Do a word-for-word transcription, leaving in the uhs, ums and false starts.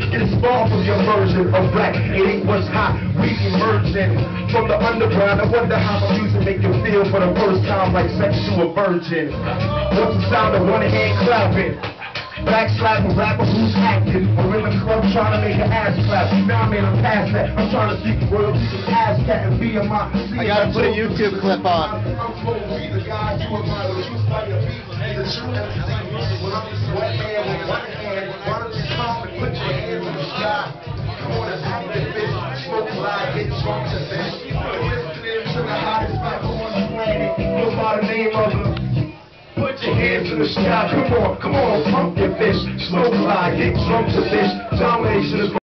skin can spawn from your version of black. It ain't what's hot, we emerging from the underground. I wonder how my music make you feel for the first time like sexual virgin. What's the sound of one hand clapping? Backslapping rappers who's acting. We're in the club trying to make an ass clap. Now I'm in a past that. I'm trying to seek the world. Just ass cat and be in my seat. I gotta put a YouTube clip on. I'm supposed to be the guy you admire. You fight the people and the truth. When I'm just one hand with one hand, why don't you stop and put your hands in the sky? You wanna act like bitch, smoke live, get drunk to bitch. You're listening to the hottest rapper on the planet. Go by the name of him. Put your hands in the sky, come on, come on, pump your fist, slow fly, get drunk to this, domination is